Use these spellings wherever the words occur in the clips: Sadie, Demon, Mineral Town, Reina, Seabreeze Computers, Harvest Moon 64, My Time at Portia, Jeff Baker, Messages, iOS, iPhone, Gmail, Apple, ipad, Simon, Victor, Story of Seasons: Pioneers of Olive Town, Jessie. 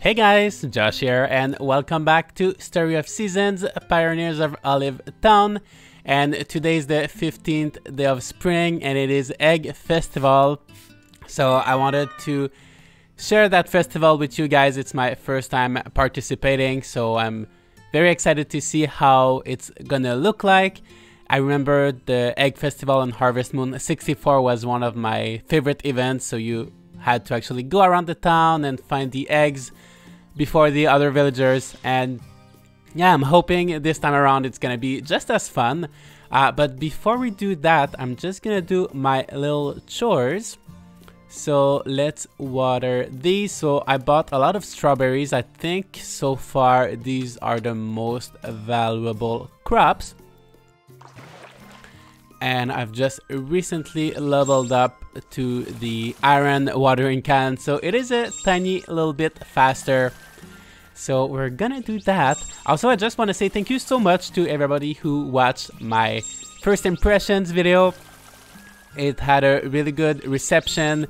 Hey guys, Josh here and welcome back to Story of Seasons, Pioneers of Olive Town. And today is the 15th day of spring and it is Egg Festival. So I wanted to share that festival with you guys. It's my first time participating, so I'm very excited to see how it's gonna look like. I remember the Egg Festival on Harvest Moon 64 was one of my favorite events, so you had to actually go around the town and find the eggs before the other villagers. And yeah, I'm hoping this time around it's gonna be just as fun. But before we do that, I'm just gonna do my little chores. So let's water these. So I bought a lot of strawberries. I think so far these are the most valuable crops. And I've just recently leveled up to the iron watering can, so it is a tiny little bit faster. So we're gonna do that. Also, I just want to say thank you so much to everybody who watched my first impressions video. It had a really good reception.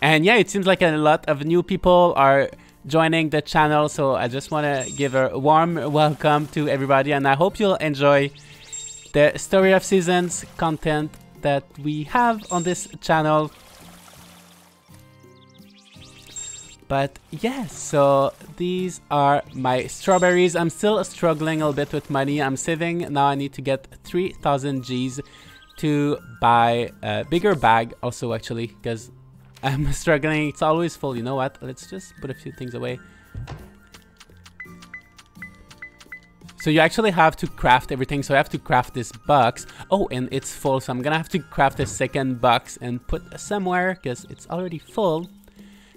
And yeah, it seems like a lot of new people are joining the channel, so I just want to give a warm welcome to everybody, and I hope you'll enjoy the Story of Seasons content that we have on this channel. But yeah, so these are my strawberries. I'm still struggling a little bit with money. I'm saving now. I need to get 3,000 G's to buy a bigger bag also, actually, because I'm struggling. It's always full. You know what? Let's just put a few things away. So you actually have to craft everything, so I have to craft this box. Oh, and it's full, so I'm gonna have to craft a second box and put somewhere, because it's already full.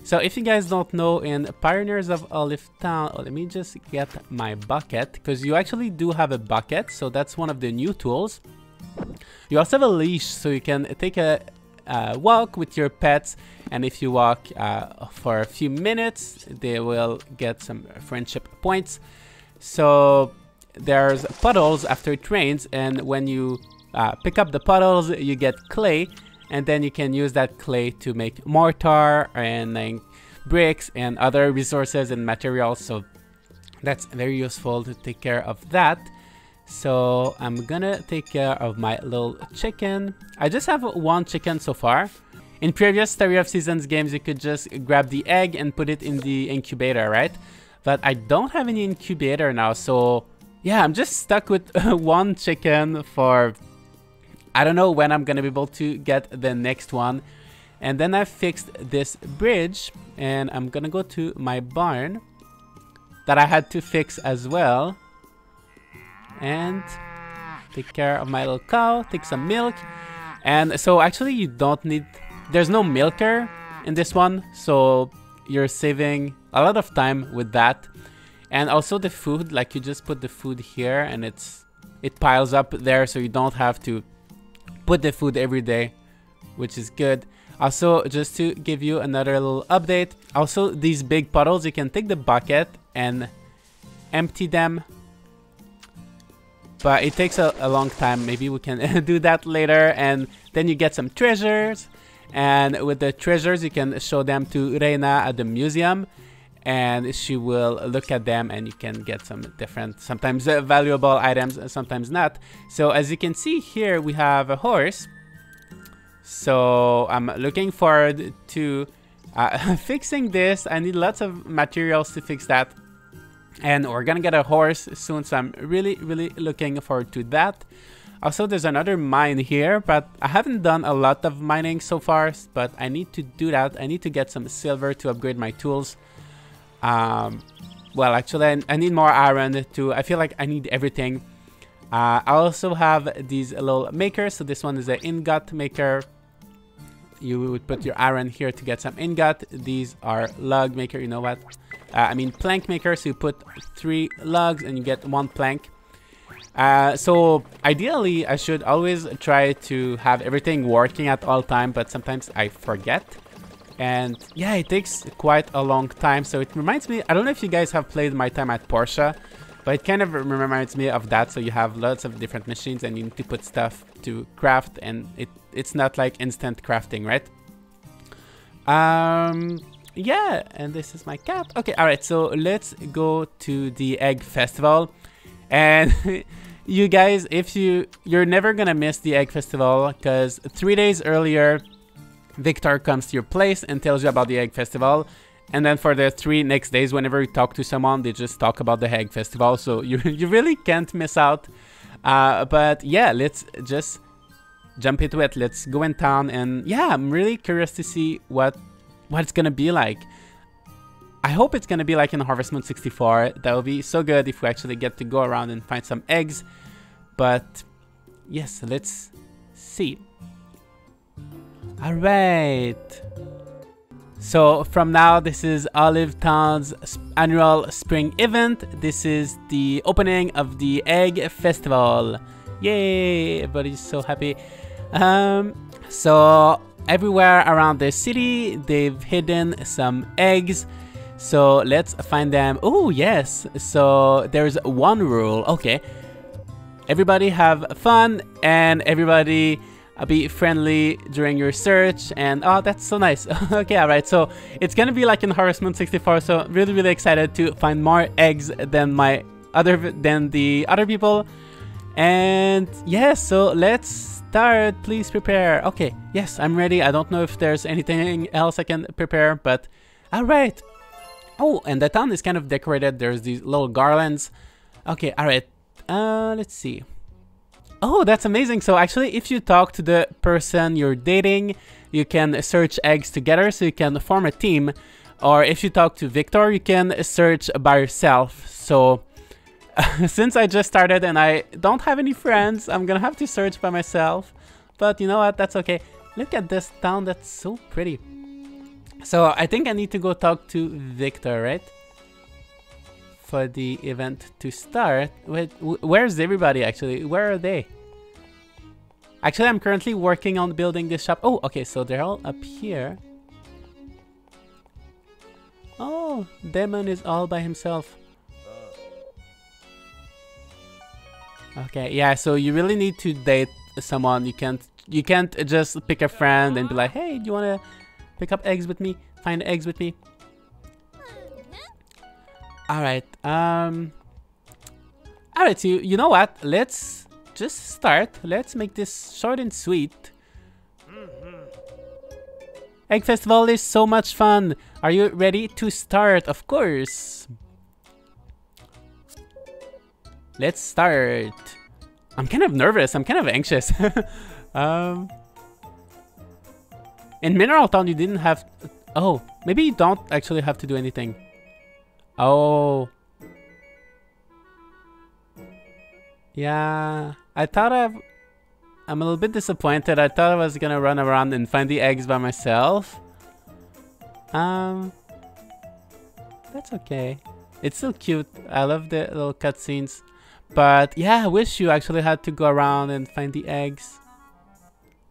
So if you guys don't know, in Pioneers of Olive Town, oh, let me just get my bucket, because you actually do have a bucket, so that's one of the new tools. You also have a leash, so you can take a walk with your pets, and if you walk for a few minutes, they will get some friendship points. So there's puddles after it rains, and when you pick up the puddles you get clay, and then you can use that clay to make mortar and bricks and other resources and materials, so that's very useful to take care of that. So I'm gonna take care of my little chicken. I just have one chicken so far. In previous Story of Seasons games you could just grab the egg and put it in the incubator, right? But I don't have any incubator now, so yeah, I'm just stuck with one chicken for... I don't know when I'm gonna be able to get the next one. And then I fixed this bridge, and I'm gonna go to my barn that I had to fix as well. And take care of my little cow, take some milk. And so actually you don't need... There's no milker in this one, so you're saving a lot of time with that. And also the food, like you just put the food here and it piles up there, so you don't have to put the food every day, which is good. Also, just to give you another little update, also these big puddles, you can take the bucket and empty them, but it takes a long time. Maybe we can do that later. And then you get some treasures, and with the treasures you can show them to Reina at the museum, and she will look at them, and you can get some different, sometimes valuable items, sometimes not. So as you can see here, we have a horse, so I'm looking forward to fixing this. I need lots of materials to fix that, and we're gonna get a horse soon, so I'm really looking forward to that. Also, there's another mine here, but I haven't done a lot of mining so far, but I need to do that. I need to get some silver to upgrade my tools. Well, actually, I need more iron too. I feel like I need everything. I also have these little makers. So this one is an ingot maker. You would put your iron here to get some ingot. These are log maker, you know what? I mean plank maker. So you put 3 logs and you get 1 plank. So ideally I should always try to have everything working at all time, but sometimes I forget, and yeah, it takes quite a long time. So it reminds me, I don't know if you guys have played My Time at Portia, but it kind of reminds me of that. So you have lots of different machines and you need to put stuff to craft, and it's not like instant crafting, right? Yeah, and this is my cat. Okay, alright, so let's go to the egg festival. And you guys, if you're never gonna miss the egg festival, because 3 days earlier Victor comes to your place and tells you about the egg festival, and then for the 3 next days, whenever you talk to someone, they just talk about the egg festival, so you really can't miss out. But yeah, let's just jump into it. Let's go in town, and yeah, I'm really curious to see what it's gonna be like. I hope it's gonna be like in Harvest Moon 64. That would be so good if we actually get to go around and find some eggs. But yes, let's see. Alright. So from now, this is Olive Town's annual spring event. This is the opening of the Egg Festival. Yay! Everybody's so happy. So everywhere around the city, they've hidden some eggs. So let's find them. Oh yes, so there's one rule. Okay, everybody have fun and everybody be friendly during your search, and oh, that's so nice. Okay, alright, so it's gonna be like in Harvest Moon 64, so really excited to find more eggs than the other people. And yes, yeah, so let's start. Please prepare. Okay, yes, I'm ready. I don't know if there's anything else I can prepare, but alright. Oh, and the town is kind of decorated. There's these little garlands. Okay, alright. Let's see. Oh, that's amazing. So actually, if you talk to the person you're dating, you can search eggs together, so you can form a team. Or if you talk to Victor, you can search by yourself. So since I just started and I don't have any friends, I'm gonna have to search by myself. But you know what? That's okay. Look at this town. That's so pretty. So I think I need to go talk to Victor, right? For the event to start. Wait, where's everybody actually? Where are they? Actually, I'm currently working on building this shop. Oh, okay, so they're all up here. Oh, Demon is all by himself. Okay, yeah, so you really need to date someone. You can't just pick a friend and be like, hey, do you wanna pick up eggs with me? Find eggs with me. Alright, Alright, so you know what? Let's just start. Let's make this short and sweet. Egg Festival is so much fun. Are you ready to start? Of course. Let's start. I'm kind of nervous. I'm kind of anxious. In Mineral Town, you didn't have... Oh, maybe you don't actually have to do anything. Oh. Yeah. I thought I'm a little bit disappointed. I thought I was gonna run around and find the eggs by myself. That's okay. It's still cute. I love the little cutscenes. But yeah, I wish you actually had to go around and find the eggs.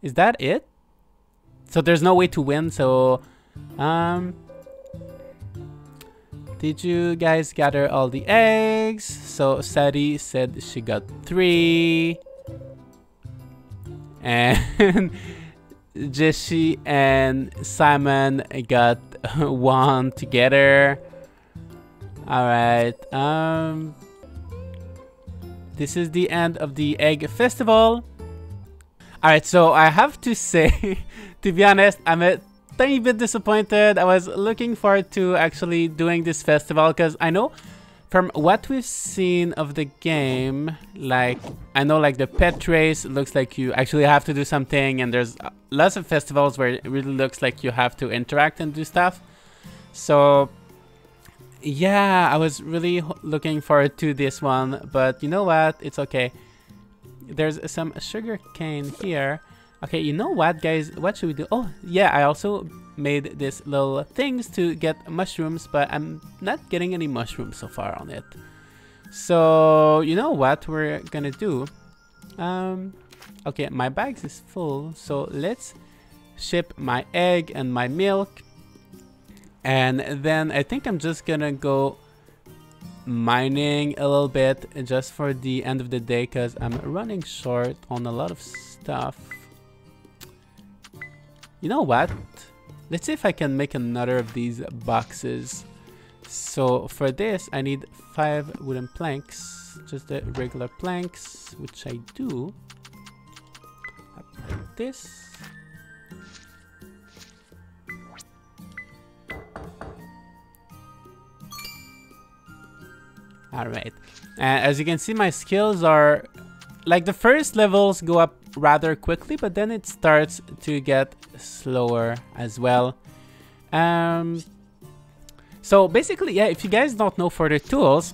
Is that it? So there's no way to win, so... Did you guys gather all the eggs? So Sadie said she got 3. And Jessie and Simon got 1 together. Alright, this is the end of the Egg Festival. Alright, so I have to say, to be honest, I'm a tiny bit disappointed. I was looking forward to actually doing this festival, because I know from what we've seen of the game, like, I know like the pet race looks like you actually have to do something, and there's lots of festivals where it really looks like you have to interact and do stuff. So yeah, I was really looking forward to this one, but you know what? It's okay. There's some sugar cane here. Okay, you know what, guys? What should we do? Oh, yeah, I also made these little things to get mushrooms, but I'm not getting any mushrooms so far on it. So, you know what we're gonna do? Okay, my bags is full, so let's ship my egg and my milk. And then I think I'm just gonna go mining a little bit just for the end of the day, because I'm running short on a lot of stuff. You know what? Let's see if I can make another of these boxes. So for this, I need 5 wooden planks, just the regular planks, which I do like this. All right, and as you can see, my skills are like the first levels go up rather quickly, but then it starts to get slower as well. So basically, yeah, if you guys don't know further tools,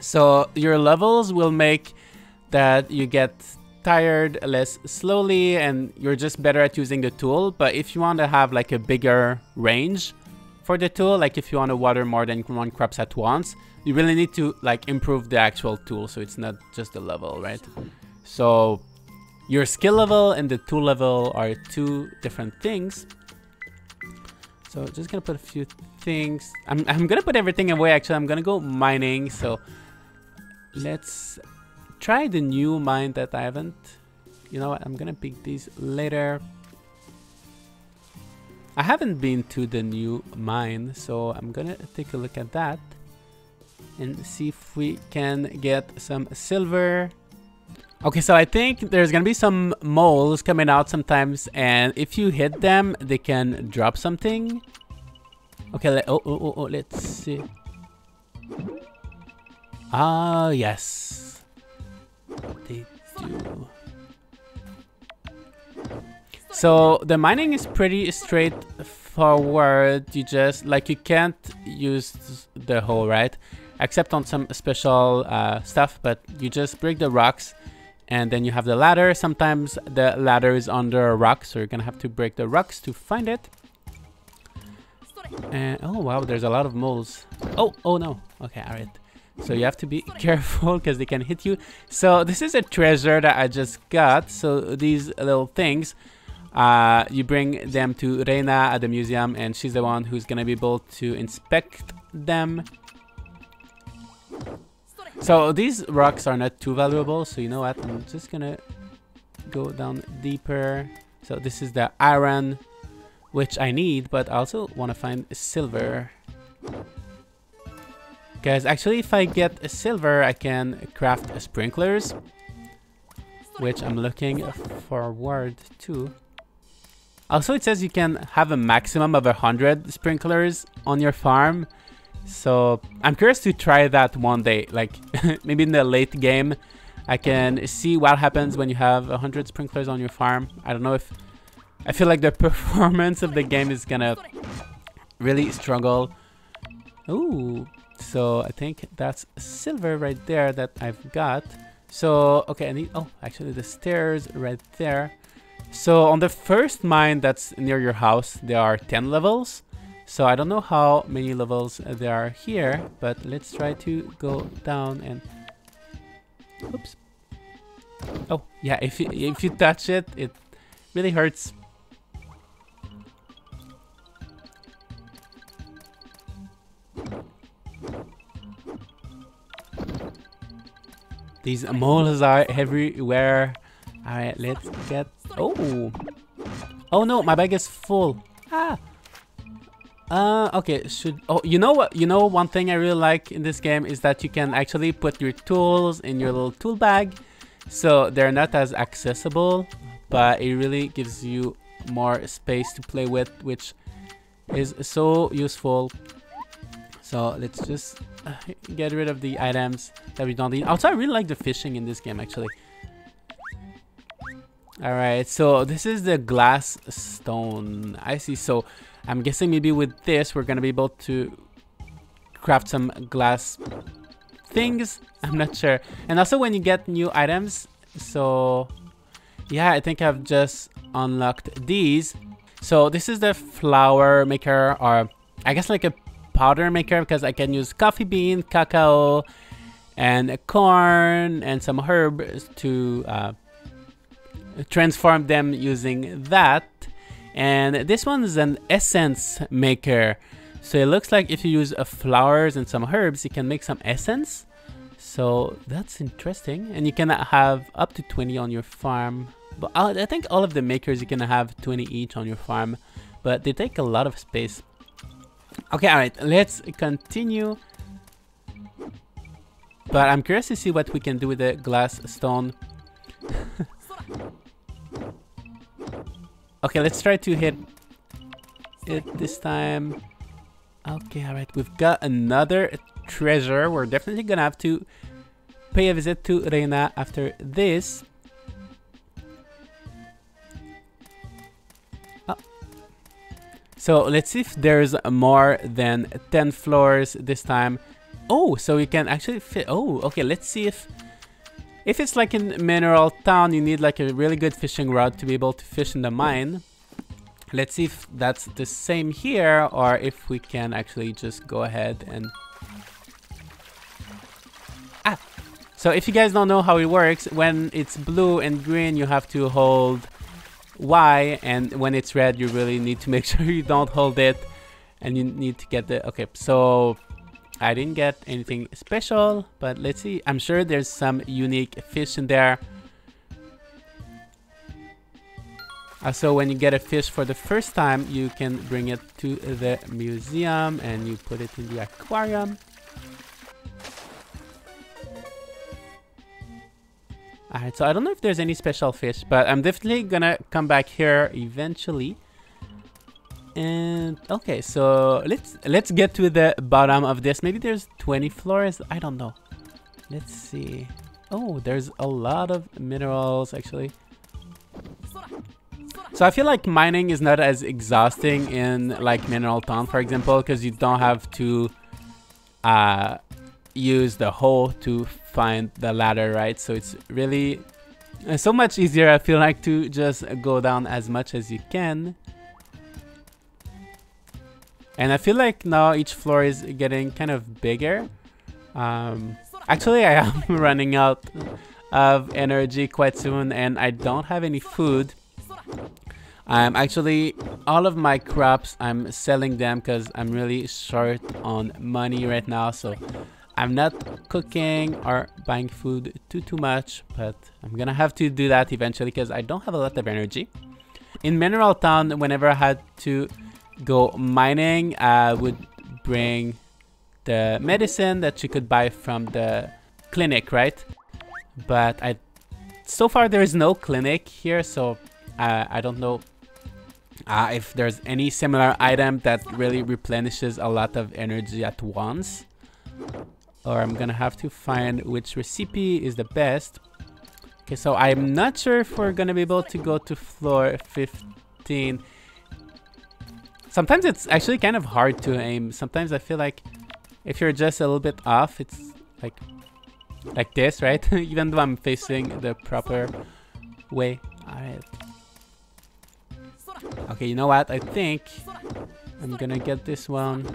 so your levels will make that you get tired less slowly and you're just better at using the tool. But if you want to have like a bigger range for the tool, like if you want to water more than 1 crops at once, you really need to like improve the actual tool, so it's not just the level, right? So your skill level and the tool level are 2 different things. So just gonna put a few things. I'm gonna put everything away. Actually, I'm gonna go mining. So let's try the new mine that I haven't. You know what? I'm gonna pick these later. I haven't been to the new mine, so I'm gonna take a look at that and see if we can get some silver. Okay, so I think there's gonna be some moles coming out sometimes, and if you hit them, they can drop something. Okay, let's see. Ah, yes. They do. So the mining is pretty straightforward. You just, like, you can't use the hoe, right? Except on some special stuff, but you just break the rocks. And then you have the ladder. Sometimes the ladder is under a rock, so you're gonna have to break the rocks to find it. And oh wow, there's a lot of moles. Oh no. Okay, all right. So you have to be careful because they can hit you. So this is a treasure that I just got. So these little things, you bring them to Reina at the museum, and she's the one who's gonna be able to inspect them. So these rocks are not too valuable, so you know what, I'm just gonna go down deeper. So this is the iron, which I need, but I also want to find silver. Guys, actually, if I get a silver, I can craft sprinklers, which I'm looking forward to. Also, it says you can have a maximum of 100 sprinklers on your farm. So I'm curious to try that one day, like maybe in the late game. I can see what happens when you have 100 sprinklers on your farm. I don't know if I feel like the performance of the game is gonna really struggle. Ooh, so I think that's silver right there that I've got. So okay, I need, oh, actually the stairs right there. So on the first mine that's near your house, there are 10 levels. So I don't know how many levels there are here, but let's try to go down and... Oops. Oh, yeah, if you touch it, it really hurts. These moles are everywhere. All right, let's get... Oh! Oh no, my bag is full. Ah! Okay, should... Oh, you know what? You know, one thing I really like in this game is that you can actually put your tools in your little tool bag. So they're not as accessible, but it really gives you more space to play with, which is so useful. So let's just get rid of the items that we don't need. Also, I really like the fishing in this game, actually. Alright, so this is the glass stone. I see, so... I'm guessing maybe with this we're gonna be able to craft some glass things. I'm not sure. And also when you get new items, so yeah, I think I've just unlocked these. So this is the flour maker, or I guess like a powder maker, because I can use coffee bean, cacao, and corn and some herbs to transform them using that. And this one is an essence maker. So it looks like if you use flowers and some herbs, you can make some essence. So that's interesting. And you can have up to 20 on your farm. But I think all of the makers, you can have 20 each on your farm. but they take a lot of space. Okay, alright, let's continue. But I'm curious to see what we can do with the glass stone. Okay, let's try to hit it this time. Okay, alright, we've got another treasure. We're definitely gonna have to pay a visit to Reina after this. So let's see if there's more than 10 floors this time. Oh, so you can actually fit. Oh, okay, let's see if it's like in Mineral Town, you need like a really good fishing rod to be able to fish in the mine. Let's see if that's the same here, or if we can actually just go ahead and... Ah! So if you guys don't know how it works, when it's blue and green, you have to hold Y, and when it's red, you really need to make sure you don't hold it, and you need to get the... Okay, so I didn't get anything special, but let's see. I'm sure there's some unique fish in there. Also, when you get a fish for the first time, you can bring it to the museum and you put it in the aquarium. Alright, so I don't know if there's any special fish, but I'm definitely gonna come back here eventually. And okay, so let's get to the bottom of this. Maybe there's 20 floors, I don't know. Let's see. Oh, there's a lot of minerals actually. So I feel like mining is not as exhausting in like Mineral Town, for example, because you don't have to use the hole to find the ladder, right? So it's really so much easier, I feel like, to just go down as much as you can. And I feel like now each floor is getting kind of bigger. Actually, I am running out of energy quite soon and I don't have any food. I'm actually, all of my crops, I'm selling them because I'm really short on money right now, so I'm not cooking or buying food too much, but I'm gonna have to do that eventually because I don't have a lot of energy. In Mineral Town, whenever I had to go mining, I would bring the medicine that you could buy from the clinic, right? But so far there is no clinic here, so I don't know if there's any similar item that really replenishes a lot of energy at once. Or I'm gonna have to find which recipe is the best. Okay, so I'm not sure if we're gonna be able to go to floor 15. Sometimes it's actually kind of hard to aim. Sometimes I feel like if you're just a little bit off, it's like this, right? Even though I'm facing the proper way. Alright. Okay, you know what? I think I'm gonna get this one.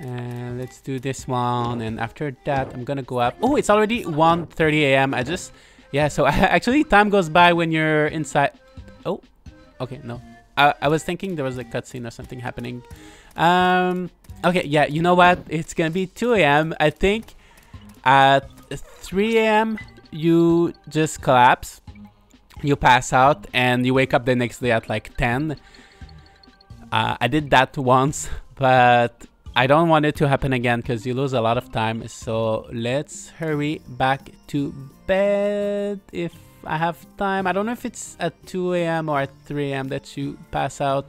And let's do this one, and after that I'm gonna go up. Oh, it's already 1:30 a.m. I just, yeah, so actually time goes by when you're inside. Oh, okay, no, I was thinking there was a cutscene or something happening. Okay, yeah, you know what, it's gonna be 2 a.m. I think at 3 a.m. you just collapse, you pass out, and you wake up the next day at like 10. I did that once, but I don't want it to happen again because you lose a lot of time. So let's hurry back to bed if I have time. I don't know if it's at 2 a.m. or at 3 a.m. that you pass out.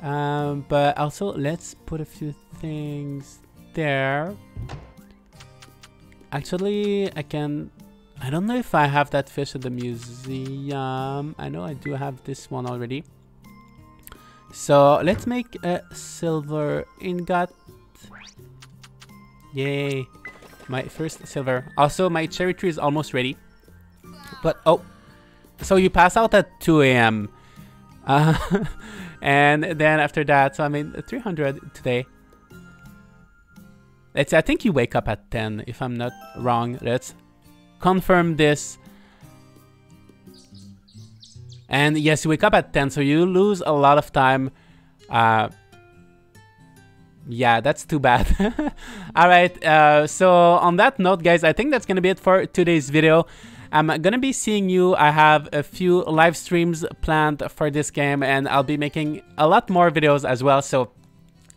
But also let's put a few things there. Actually, I don't know if I have that fish at the museum. I know I do have this one already. So let's make a silver ingot. Yay, my first silver. Also, my cherry tree is almost ready. But oh, so you pass out at 2 a.m. And then after that, so I made 300 today. Let's see, I think you wake up at 10 if I'm not wrong. Let's confirm this. And yes, you wake up at 10, so you lose a lot of time. Yeah, that's too bad. Alright, so on that note, guys, I think that's gonna be it for today's video. I'm gonna be seeing you. I have a few live streams planned for this game, and I'll be making a lot more videos as well, so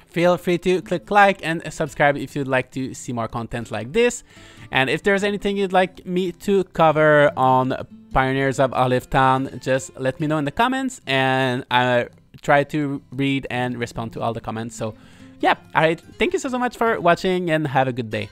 feel free to click like and subscribe if you'd like to see more content like this. And if there's anything you'd like me to cover on Pioneers of Olive Town, just let me know in the comments, and I try to read and respond to all the comments. So yeah, all right, thank you so much for watching, and have a good day.